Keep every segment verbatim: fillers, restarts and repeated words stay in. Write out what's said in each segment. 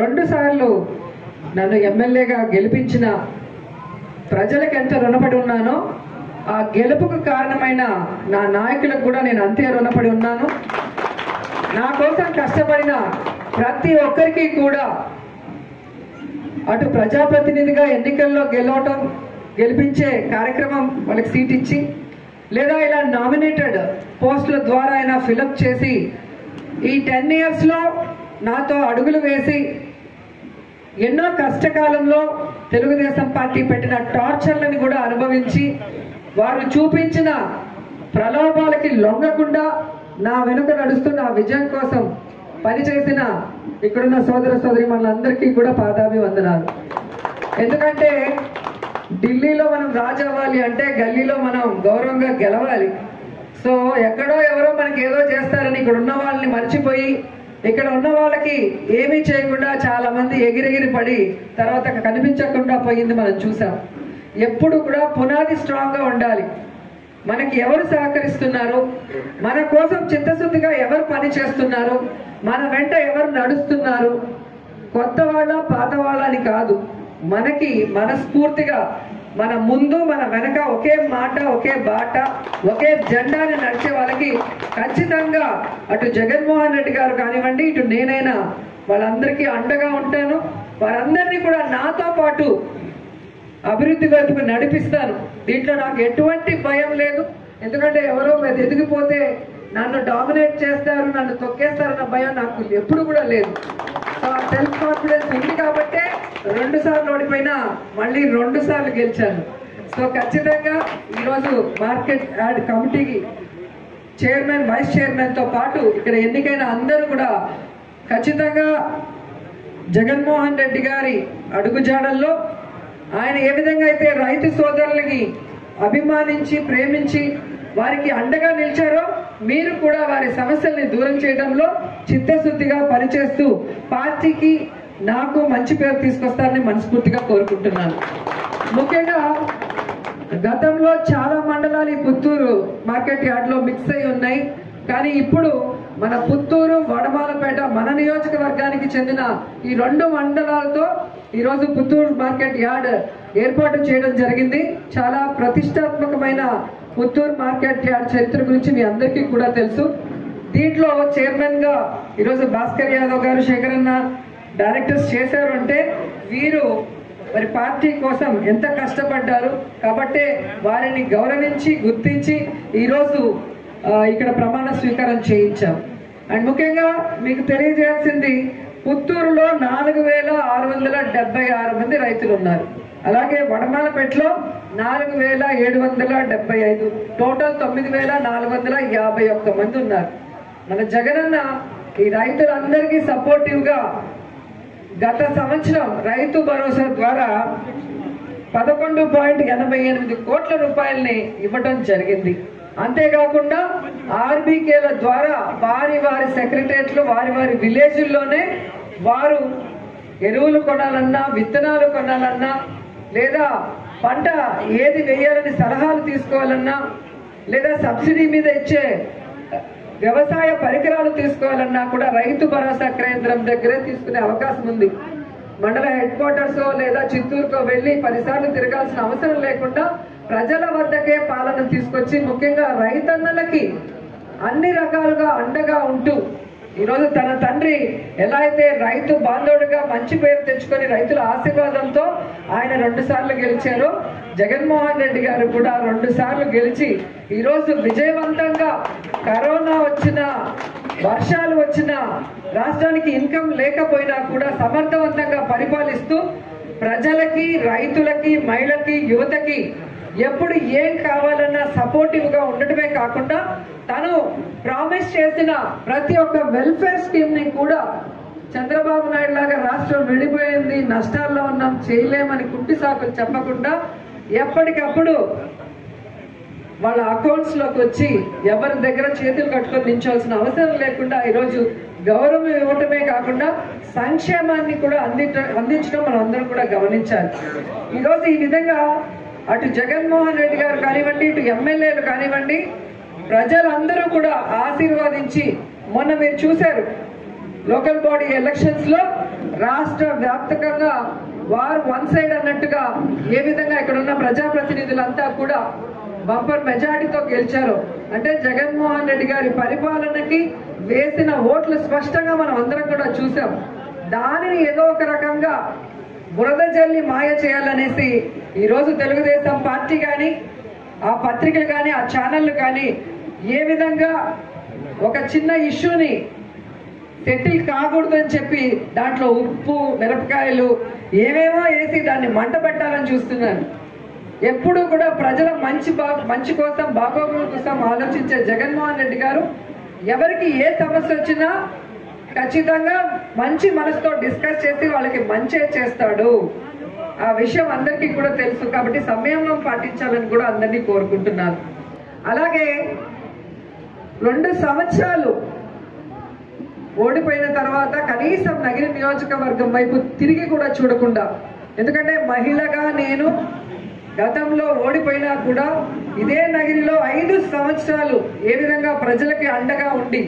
రెండు సార్లు నన్ను ఎమ్మెల్యేగా గెలిపించిన ప్రజలకు ఎంత రుణపడి ఉన్నానో ఆ గెలుపుకు కారణమైన నా నాయకులకు కూడా నేను అంతే రుణపడి ఉన్నాను. నా కోసం కష్టపడిన ప్రతి ఒక్కరికి కూడా అటు ప్రజాప్రతినిధిగా ఎన్నికల్లో గెలవటం గెలిపించే కార్యక్రమం వాళ్ళకి సీట్ ఇచ్చి లేదా ఇలా నామినేటెడ్ పోస్టుల ద్వారా అయినా ఫిలప్ చేసి ఈ టెన్ ఇయర్స్లో నాతో అడుగులు వేసి ఎన్నో కష్టకాలంలో తెలుగుదేశం పార్టీ పెట్టిన టార్చర్లను కూడా అనుభవించి వారు చూపించిన ప్రలోభాలకి లొంగకుండా నా వెనుక నడుస్తున్న విజయం కోసం పనిచేసిన ఇక్కడున్న సోదర సోదరి మనందరికీ కూడా పాదాభివందనాలు. ఎందుకంటే ఢిల్లీలో మనం రాజు అవ్వాలి అంటే గల్లీలో మనం గౌరవంగా గెలవాలి. సో ఎక్కడో ఎవరో మనకి ఏదో చేస్తారని ఇక్కడ ఉన్న వాళ్ళని మర్చిపోయి ఇక్కడ ఉన్న వాళ్ళకి ఏమీ చేయకుండా చాలా మంది ఎగిరెగిరి పడి తర్వాత కనిపించకుండా పోయింది మనం చూసాం. ఎప్పుడు కూడా పునాది స్ట్రాంగ్గా ఉండాలి. మనకి ఎవరు సహకరిస్తున్నారు, మన కోసం చిత్తశుద్ధిగా ఎవరు పని చేస్తున్నారు, మన వెంట ఎవరు నడుస్తున్నారు, కొత్త వాళ్ళ పాత వాళ్ళ అని కాదు, మనకి మనస్ఫూర్తిగా మన ముందు మన వెనక ఒకే మాట ఒకే బాట ఒకే జెండాని నడిచే వాళ్ళకి ఖచ్చితంగా అటు జగన్మోహన్ రెడ్డి గారు కానివ్వండి ఇటు నేనైనా వాళ్ళందరికీ అండగా ఉంటాను. వారందరినీ కూడా నాతో పాటు అభివృద్ధి వైపుకు నడిపిస్తాను. దీంట్లో నాకు ఎటువంటి భయం లేదు. ఎందుకంటే ఎవరో ఎదిగిపోతే నన్ను డామినేట్ చేస్తారు నన్ను తొక్కేస్తారన్న భయం నాకు ఎప్పుడు కూడా లేదు. సెల్ఫ్ కాన్ఫిడెన్స్ ఉంది కాబట్టే రెండు సార్లు ఓడిపోయినా మళ్ళీ రెండు సార్లు గెలిచాను. సో ఖచ్చితంగా ఈరోజు మార్కెట్ యాడ్ కమిటీకి చైర్మన్ వైస్ చైర్మన్తో పాటు ఇక్కడ ఎన్నికైన అందరూ కూడా ఖచ్చితంగా జగన్మోహన్ రెడ్డి గారి అడుగుజాడల్లో ఆయన ఏ విధంగా అయితే రైతు సోదరులకి అభిమానించి ప్రేమించి వారికి అండగా నిలిచారో మీరు కూడా వారి సమస్యల్ని దూరం చేయడంలో చిత్తశుద్ధిగా పనిచేస్తూ పార్టీకి నాకు మంచి పేరు తీసుకొస్తారని మనస్ఫూర్తిగా కోరుకుంటున్నాను. ముఖ్యంగా గతంలో చాలా మండలాలు ఈ పుత్తూరు మార్కెట్ యార్డ్లో మిక్స్ అయి ఉన్నాయి. కానీ ఇప్పుడు మన పుత్తూరు వడమాలపేట మన నియోజకవర్గానికి చెందిన ఈ రెండు మండలాలతో ఈరోజు పుత్తూరు మార్కెట్ యార్డ్ ఏర్పాటు చేయడం జరిగింది. చాలా ప్రతిష్టాత్మకమైన పుత్తూరు మార్కెట్ యార్డ్ చరిత్ర గురించి మీ అందరికీ కూడా తెలుసు. దీంట్లో చైర్మన్గా ఈరోజు భాస్కర్ యాదవ్ గారు శేఖరన్న డైరెక్టర్స్ చేశారు అంటే వీరు మరి పార్టీ కోసం ఎంత కష్టపడ్డారు కాబట్టే వారిని గౌరవించి గుర్తించి ఈరోజు ఇక్కడ ప్రమాణ స్వీకారం చేయించాం. అండ్ ముఖ్యంగా మీకు తెలియజేయాల్సింది పుత్తూరులో నాలుగు వేల ఆరు వందల డెబ్బై ఆరు మంది రైతులు ఉన్నారు. అలాగే వడమాలపేటలో నాలుగు వేల ఏడు వందల డెబ్బై ఐదు టోటల్ తొమ్మిది వేల నాలుగు వందల యాభై ఒక్క మంది ఉన్నారు. మన జగనన్న ఈ రైతులందరికీ సపోర్టివ్గా గత సంవత్సరం రైతు భరోసా ద్వారా పదకొండు పాయింట్ ఎనభై ఎనిమిది కోట్ల రూపాయలని ఇవ్వడం జరిగింది. అంతేకాకుండా ఆర్బీకేల ద్వారా వారి వారి సెక్రటరియట్లు వారి వారి విలేజుల్లోనే వారు ఎరువులు కొనాలన్నా విత్తనాలు కొనాలన్నా లేదా పంట ఏది వేయాలని సలహాలు తీసుకోవాలన్నా లేదా సబ్సిడీ మీద ఇచ్చే వ్యవసాయ పరికరాలు తీసుకోవాలన్నా కూడా రైతు భరోసా కేంద్రం దగ్గరే తీసుకునే అవకాశం ఉంది. మండల హెడ్ క్వార్టర్సో లేదా చిత్తూరుకో వెళ్ళి పదిసార్లు తిరగాల్సిన అవసరం లేకుండా ప్రజల వద్దకే పాలన తీసుకొచ్చి ముఖ్యంగా రైతన్నలకి అన్ని రకాలుగా అండగా ఉంటూ ఈరోజు తన తండ్రి ఎలా అయితే రైతు బాంధవుడిగా మంచి పేరు తెచ్చుకొని రైతుల ఆశీర్వాదంతో ఆయన రెండు సార్లు గెలిచారో జగన్మోహన్ రెడ్డి గారు కూడా రెండు సార్లు గెలిచి ఈరోజు విజయవంతంగా కరోనా వచ్చిన వర్షాలు వచ్చినా రాష్ట్రానికి ఇన్కమ్ లేకపోయినా కూడా సమర్థవంతంగా పరిపాలిస్తూ ప్రజలకి రైతులకి మహిళలకి యువతకి ఎప్పుడు ఏం కావాలన్నా సపోర్టివ్గా ఉండటమే కాకుండా తను ప్రామిస్ చేసిన ప్రతి ఒక్క వెల్ఫేర్ స్కీమ్ని కూడా చంద్రబాబు నాయుడు లాగా రాష్ట్రం విడిపోయింది నష్టాల్లో ఉన్నాం చేయలేమని కుంటి సాకులు చెప్పకుండా ఎప్పటికప్పుడు వాళ్ళ అకౌంట్స్లోకి వచ్చి ఎవరి దగ్గర చేతులు కట్టుకొని నిల్చోవాల్సిన అవసరం లేకుండా ఈరోజు గౌరవం ఇవ్వటమే కాకుండా సంక్షేమాన్ని కూడా అందించ అందించడం మనం అందరం కూడా గమనించాలి. ఈరోజు ఈ విధంగా అటు జగన్మోహన్ రెడ్డి గారు కానివ్వండి ఇటు ఎమ్మెల్యేలు కానివ్వండి ప్రజలందరూ కూడా ఆశీర్వదించి మొన్న మీరు చూశారు లోకల్ బాడీ ఎలక్షన్స్లో రాష్ట్ర వ్యాప్తంగా వార్ వన్ సైడ్ అన్నట్టుగా ఏ విధంగా ఇక్కడ ఉన్న ప్రజా ప్రతినిధులంతా కూడా బంపర్ మెజారిటీతో గెలిచారు అంటే జగన్ మోహన్ రెడ్డి గారి పరిపాలనకి వేసిన ఓట్లు స్పష్టంగా మనం అందరం కూడా చూసాం. దానిని ఏదో ఒక రకంగా బురద జల్లి మాయ చేయాలనేసి ఈరోజు తెలుగుదేశం పార్టీ కానీ ఆ పత్రికలు కానీ ఆ ఛానళ్ళు కానీ ఏ విధంగా ఒక చిన్న ఇష్యూని సెటిల్ కాకూడదని చెప్పి దాంట్లో ఉప్పు మిరపకాయలు ఏమేమో వేసి దాన్ని మంట పెట్టాలని చూస్తున్నాను. ఎప్పుడూ కూడా ప్రజల మంచి బా మంచి కోసం బాగోగుల కోసం ఆలోచించే జగన్మోహన్ రెడ్డి గారు ఎవరికి ఏ సమస్య వచ్చినా ఖచ్చితంగా మంచి మనసుతో డిస్కస్ చేసి వాళ్ళకి మంచి చేస్తాడు. ఆ విషయం అందరికీ కూడా తెలుసు కాబట్టి సమయంలో పాటించాలని కూడా అందరినీ కోరుకుంటున్నాను. అలాగే రెండు సంవత్సరాలు ఓడిపోయిన తర్వాత కనీసం నగిరి నియోజకవర్గం వైపు తిరిగి కూడా చూడకుండా, ఎందుకంటే మహిళగా నేను గతంలో ఓడిపోయినా కూడా ఇదే నగిరిలో ఐదు సంవత్సరాలు ఏ విధంగా ప్రజలకి అండగా ఉండి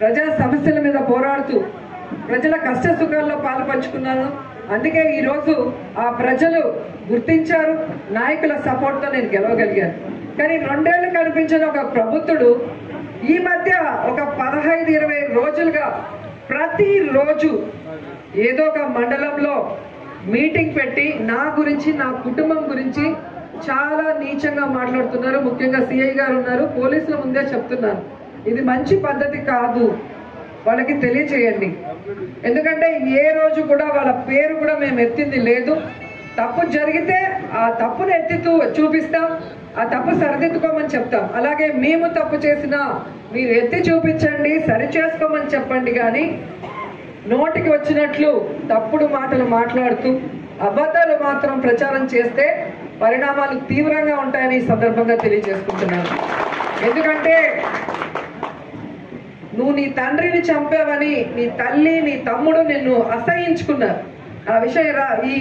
ప్రజా సమస్యల మీద పోరాడుతూ ప్రజల కష్ట సుఖాల్లో పాలు పంచుకున్నాను. అందుకే ఈరోజు ఆ ప్రజలు గుర్తించారు, నాయకుల సపోర్ట్తో నేను గెలవగలిగాను. కానీ రెండేళ్లు కనిపించిన ఒక ప్రభుత్వుడు ఈ మధ్య ఒక పదహైదు ఇరవై రోజులుగా ప్రతిరోజు ఏదో ఒక మండలంలో మీటింగ్ పెట్టి నా గురించి నా కుటుంబం గురించి చాలా నీచంగా మాట్లాడుతున్నారు. ముఖ్యంగా సిఐ గారు ఉన్నారు, పోలీసుల ముందే చెప్తున్నారు ఇది మంచి పద్ధతి కాదు, వాళ్ళకి తెలియచేయండి. ఎందుకంటే ఏ రోజు కూడా వాళ్ళ పేరు కూడా మేము ఎత్తింది లేదు. తప్పు జరిగితే ఆ తప్పును ఎత్తి చూపిస్తాం, ఆ తప్పు సరిదిద్దుకోమని చెప్తాం. అలాగే మేము తప్పు చేసినా మీరు ఎత్తి చూపించండి, సరి చేసుకోమని చెప్పండి. కానీ నోటికి వచ్చినట్లు తప్పుడు మాటలు మాట్లాడుతూ అబద్ధాలు మాత్రం ప్రచారం చేస్తే పరిణామాలు తీవ్రంగా ఉంటాయని ఈ సందర్భంగా తెలియజేసుకుంటున్నాను. ఎందుకంటే నువ్వు నీ తండ్రిని చంపావని నీ తల్లి నీ తమ్ముడు నిన్ను అసహించుకున్నారు. ఆ విషయం ఈ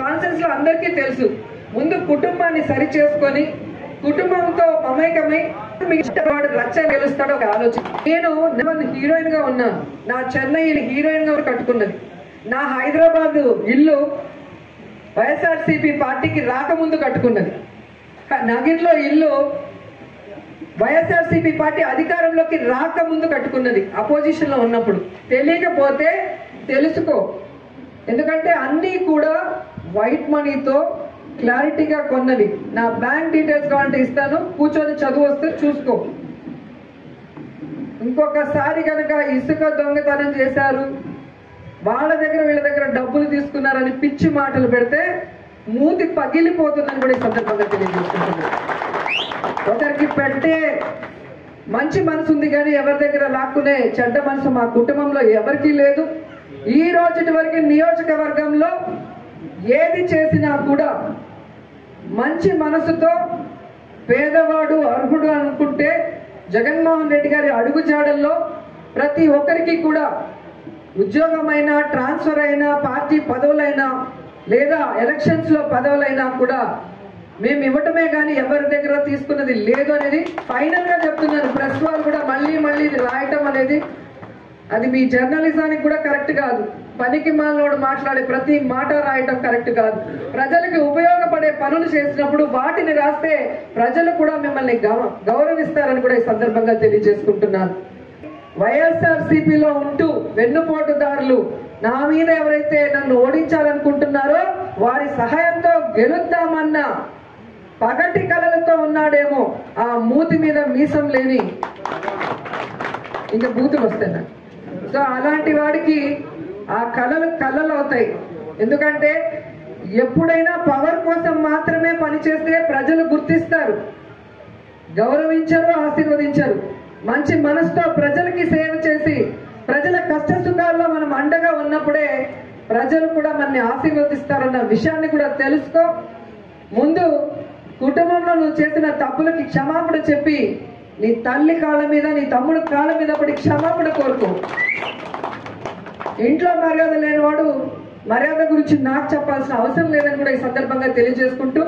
కాన్సెన్స్ లో అందరికీ తెలుసు. ముందు కుటుంబాన్ని సరి చేసుకొని కుటుంబంతో మమేకమై వాడు రచ్చ గెలుస్తాడు ఒక ఆలోచన. నేను నేను హీరోయిన్ గా ఉన్నాను, నా చెన్నైని హీరోయిన్ గా కట్టుకున్నది, నా హైదరాబాద్ ఇల్లు వైఎస్ఆర్సీపీ పార్టీకి రాకముందు కట్టుకున్నది, నగిరిలో ఇల్లు వైఎస్ఆర్సీపీ పార్టీ అధికారంలోకి రాకముందు కట్టుకున్నది, అపోజిషన్ లో ఉన్నప్పుడు. తెలియకపోతే తెలుసుకో, ఎందుకంటే అన్నీ కూడా వైట్ మనీతో క్లారిటీగా కొన్నవి. నా బ్యాంక్ డీటెయిల్స్ కావాలంటే ఇస్తాను, కూర్చొని చదువు వస్తే చూసుకో. ఇంకొకసారి కనుక ఇసుక దొంగతనం చేశారు, వాళ్ళ దగ్గర వీళ్ళ దగ్గర డబ్బులు తీసుకున్నారని పిచ్చి మాటలు పెడితే మూతి పగిలిపోతుందని కూడా ఈ సందర్భంగా తెలియజేస్తున్నాను. ఒకరికి పెట్టే మంచి మనసు ఉంది కానీ ఎవరి దగ్గర లాక్కునే చెడ్డ మనసు మా కుటుంబంలో ఎవరికీ లేదు. ఈ రోజుటి వరకు నియోజకవర్గంలో ఏది చేసినా కూడా మంచి మనసుతో పేదవాడు అర్హుడు అనుకుంటే జగన్మోహన్ రెడ్డి గారి అడుగుజాడల్లో ప్రతి ఒక్కరికి కూడా ఉద్యోగమైనా ట్రాన్స్ఫర్ అయినా పార్టీ పదవులైనా లేదా ఎలక్షన్స్లో పదవులైనా కూడా మేము ఇవ్వటమే కానీ ఎవరి దగ్గర తీసుకున్నది లేదు అనేది ఫైనల్గా చెప్తున్నాను. ప్రెస్ వాళ్ళు కూడా మళ్ళీ మళ్ళీ ఇది రాయటం అనేది అది మీ జర్నలిజానికి కూడా కరెక్ట్ కాదు. పనికి మాలోడు మాట్లాడే ప్రతి మాట రాయటం కరెక్ట్ కాదు. ప్రజలకు ఉపయోగపడే పనులు చేసినప్పుడు వాటిని రాస్తే ప్రజలు కూడా మిమ్మల్ని గౌరవిస్తారని కూడా ఈ సందర్భంగా తెలియజేసుకుంటున్నాను. వైఎస్ఆర్సీపీలో ఉంటూ వెన్నుపోటుదారులు నా మీద ఎవరైతే నన్ను ఓడించాలనుకుంటున్నారో వారి సహాయంతో గెలుద్దామన్న పగటి కలలతో ఉన్నాడేమో ఆ మూతి మీద మీసం లేని ఇంకా బూతులు వస్తాయి నాకు. సో అలాంటి వాడికి ఆ కళలు కళలు అవుతాయి. ఎందుకంటే ఎప్పుడైనా పవర్ కోసం మాత్రమే పనిచేస్తే ప్రజలు గుర్తిస్తారు, గౌరవించరు, ఆశీర్వదించరు. మంచి మనసుతో ప్రజలకి సేవ చేసి ప్రజల కష్ట సుఖాల్లో మనం అండగా ఉన్నప్పుడే ప్రజలు కూడా మనని ఆశీర్వదిస్తారన్న విషయాన్ని కూడా తెలుసుకో. ముందు కుటుంబంలో నువ్వు చేసిన తప్పులకి క్షమాపణ చెప్పి నీ తల్లి కాళ్ళ మీద నీ తమ్ముడు కాళ్ళ మీద పడి క్షమాపణ కోరుకో. ఇంట్లో మర్యాద లేనివాడు మర్యాద గురించి నాకు చెప్పాల్సిన అవసరం లేదని కూడా ఈ సందర్భంగా తెలియజేసుకుంటూ